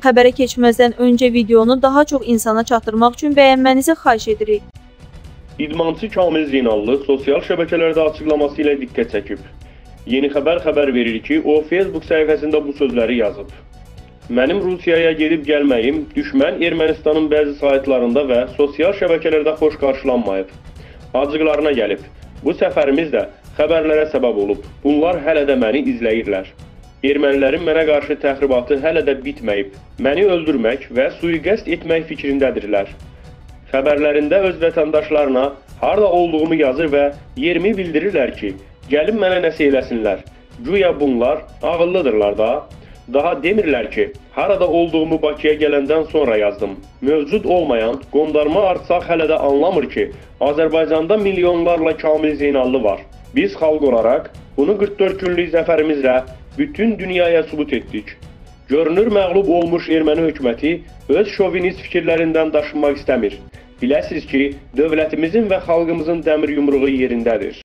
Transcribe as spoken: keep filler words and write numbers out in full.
Xəbərə keçməzdən öncə videonu daha çox insana çatdırmaq üçün bəyənmənizi xahiş edirik. İdmançı Kamil Zeynallı sosial şəbəkələrdə açıqlaması ilə diqqət çəkib. Yeni Xəbər xəbər verir ki, o Facebook səhifəsində bu sözləri yazıb. Mənim Rusiyaya gedib gəlməyim, düşmən Ermənistanın bəzi saytlarında və sosial şəbəkələrdə xoş qarşılanmayıb. Acıqlarına gəlib. Bu səfərimiz də xəbərlərə səbəb olub. Bunlar hələ də məni izləyirlər. Ermənilərin mənə qarşı təxribatı hələ də bitməyib. Məni öldürmək və suiqəst etmək fikrindədirlər. Xəbərlərində öz vətəndaşlarına harda olduğumu yazır və yerimi bildirirlər ki, gəlin mənə nəsə eləsinlər. Güya bunlar ağıllıdırlar da. Daha demirlər ki, harada olduğumu Bakıya gələndən sonra yazdım. Mövcud olmayan qondarma Artsaq hələ də anlamır ki, Azərbaycanda milyonlarla Kamil Zeynallı var. Biz xalq olaraq bunu qırx dörd günlük zəfərimizlə bütün dünyaya sübut etdik. Görünür məğlub olmuş erməni hökuməti öz şovinist fikirlərindən daşınmaq istəmir. Biləsiniz ki, dövlətimizin və xalqımızın dəmir yumruğu yerindədir.